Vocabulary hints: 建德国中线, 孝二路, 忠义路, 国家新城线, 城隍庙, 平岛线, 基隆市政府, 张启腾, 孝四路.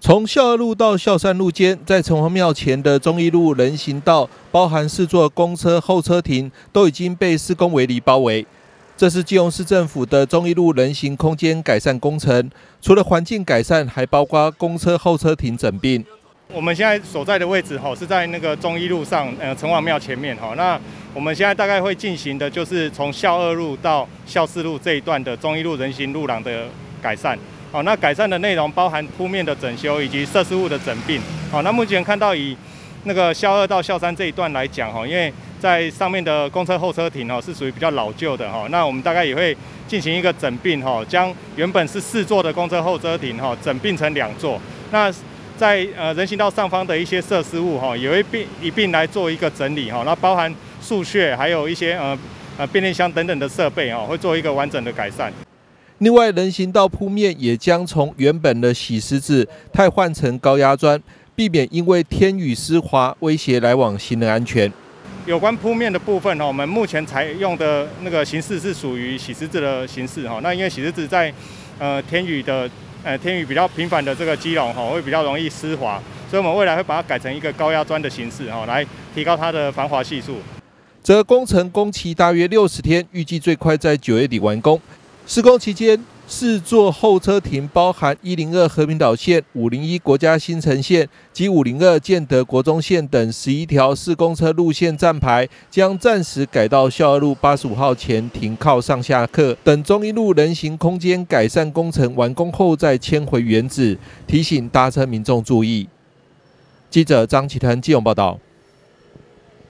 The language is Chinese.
从孝二路到孝善路间，在城隍庙前的忠义路人行道，包含四座公车候车亭，都已经被施工围篱包围。这是基隆市政府的忠义路人行空间改善工程，除了环境改善，还包括公车候车亭整并。我们现在所在的位置是在那个忠义路上，城隍庙前面那我们现在大概会进行的就是从孝二路到孝四路这一段的忠义路人行路廊的改善。 那改善的内容包含铺面的整修以及设施物的整并。那目前看到以那个孝二到孝三这一段来讲，因为在上面的公车候车亭是属于比较老旧的那我们大概也会进行一个整并将原本是4座的公车候车亭整并成2座。那在人行道上方的一些设施物也会一并来做一个整理那包含树穴还有一些变电箱等等的设备会做一个完整的改善。 另外，人行道铺面也将从原本的洗石子汰换成高压砖，避免因为天雨湿滑威胁来往行人安全。有关铺面的部分我们目前采用的那个形式是属于洗石子的形式那因为洗石子在天雨比较频繁的这个基隆会比较容易湿滑，所以我们未来会把它改成一个高压砖的形式来提高它的防滑系数。则工程工期大约60天，预计最快在9月底完工。 施工期间，4座候车亭包含102和平岛线、501国家新城线及502建德国中线等11条市公车路线站牌，将暂时改到孝二路85号前停靠上下客。等忠义路人行空间改善工程完工后，再迁回原址。提醒搭车民众注意。记者张启腾基隆报道。